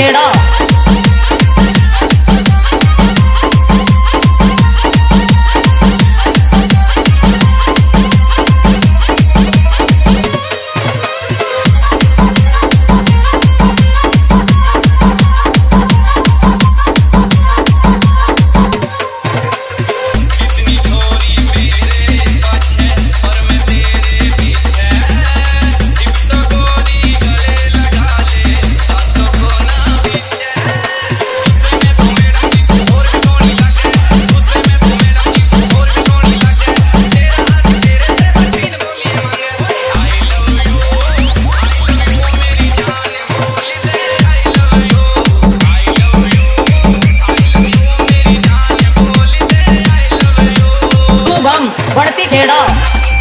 खेड़ा बढ़ती खेड़ा।